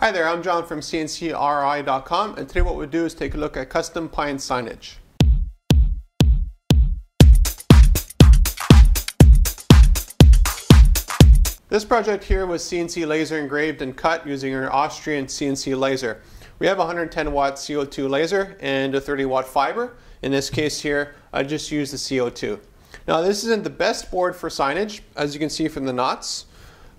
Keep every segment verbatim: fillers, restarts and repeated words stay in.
Hi there, I'm John from C N C R O i dot com, and today what we'll do is take a look at custom pine signage. This project here was C N C laser engraved and cut using an Austrian C N C laser. We have a one hundred ten watt C O two laser and a thirty watt fiber. In this case here, I just used the C O two. Now this isn't the best board for signage, as you can see from the knots.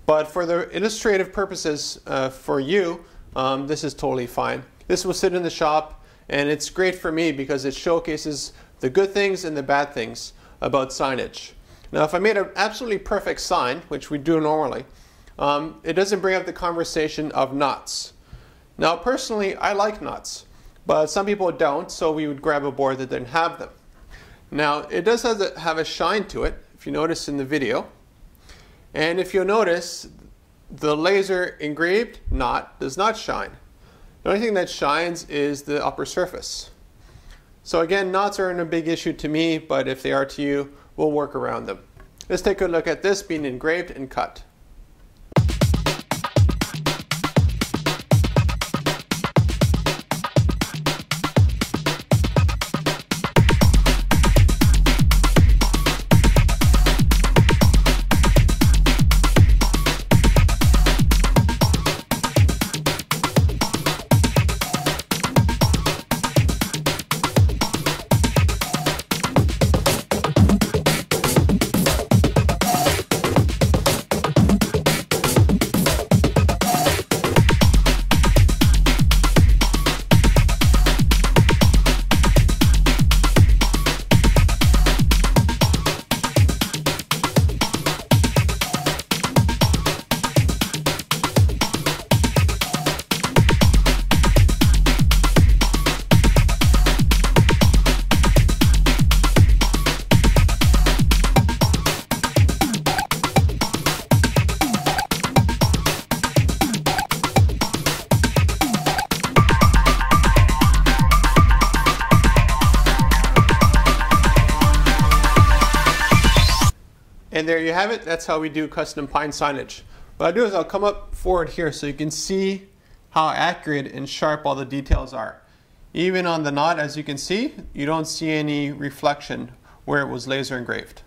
But for the illustrative purposes uh, for you, um, this is totally fine. This will sit in the shop, and it's great for me because it showcases the good things and the bad things about signage. Now if I made an absolutely perfect sign, which we do normally, um, it doesn't bring up the conversation of knots. Now personally, I like knots, but some people don't, so we would grab a board that didn't have them. Now it does have a shine to it, if you notice in the video. And if you'll notice, the laser engraved knot does not shine. The only thing that shines is the upper surface. So again, knots aren't a big issue to me, but if they are to you, we'll work around them. Let's take a look at this being engraved and cut. And there you have it. That's how we do custom pine signage. What I'll do is I'll come up forward here so you can see how accurate and sharp all the details are. Even on the knot, as you can see, you don't see any reflection where it was laser engraved.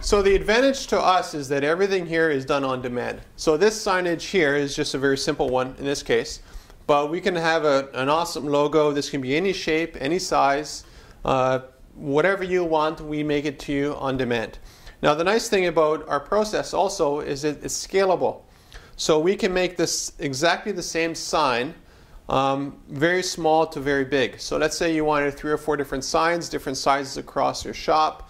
So the advantage to us is that everything here is done on demand. So this signage here is just a very simple one in this case, but we can have a, an awesome logo. This can be any shape, any size. Uh, Whatever you want, we make it to you on demand. Now the nice thing about our process also is that it's scalable. So we can make this exactly the same sign, um, very small to very big. So let's say you wanted three or four different signs, different sizes across your shop.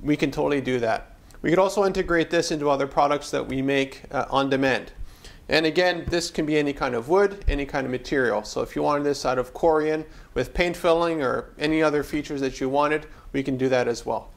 We can totally do that. We could also integrate this into other products that we make uh, on demand. And again, this can be any kind of wood, any kind of material. So if you wanted this out of Corian with paint filling or any other features that you wanted, we can do that as well.